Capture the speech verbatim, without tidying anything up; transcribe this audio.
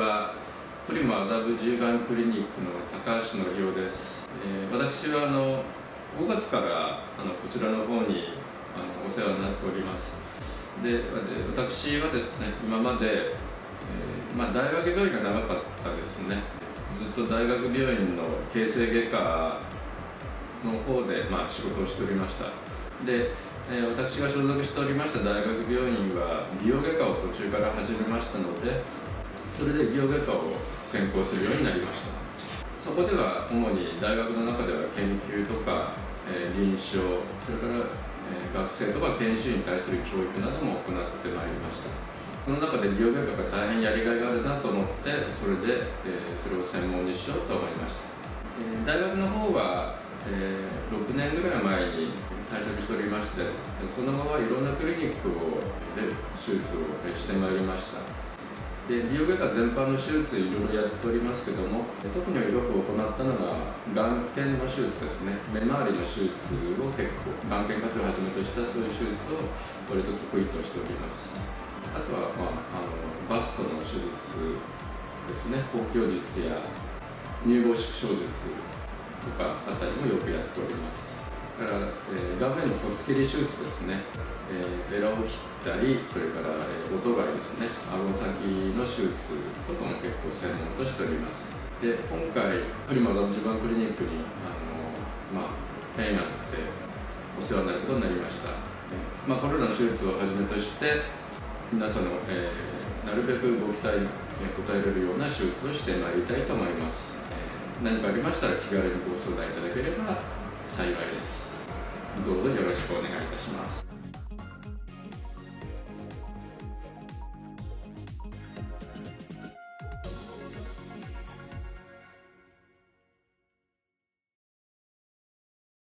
はプリモ麻布十番クリニックの高橋典夫です。えー、私はあのごがつからあのこちらの方にあのお世話になっております。で私はですね、今まで、えーまあ、大学病院が長かったですね。ずっと大学病院の形成外科の方で、まあ、仕事をしておりました。で、えー、私が所属しておりました大学病院は美容外科を途中から始めましたので、それで美容外科を専攻するようになりました。そこでは主に大学の中では研究とか、えー、臨床、それから、えー、学生とか研修に対する教育なども行ってまいりました。その中で美容外科が大変やりがいがあるなと思って、それで、えー、それを専門にしようと思いました。えー、大学の方は、えー、ろくねんぐらい前に退職しておりまして、その後はいろんなクリニックをで手術をしてまいりました。で美容外科全般の手術いろいろやっておりますけども、特によく行ったのが眼瞼の手術ですね。目周りの手術を結構、眼瞼下垂をはじめとしたそういう手術を割と得意としております。あとは、まあ、あのバストの手術ですね、包胸術や乳房縮小術とかあたりもよくやっております。だから、えー、顔面の骨切り手術ですね、えー、ベラを切ったり、それから、えー、おとがいですね、顎先の手術とかも結構専門としております。で今回プリモ麻布十番クリニックにあの、まあ、変になってお世話になることになりました。まあ、これらの手術をはじめとして皆さんの、えー、なるべくご期待に応えられるような手術をしてまいりたいと思います。えー、何かありましたら気軽にご相談いただければ幸いです。どうぞよろしくお願いいたします。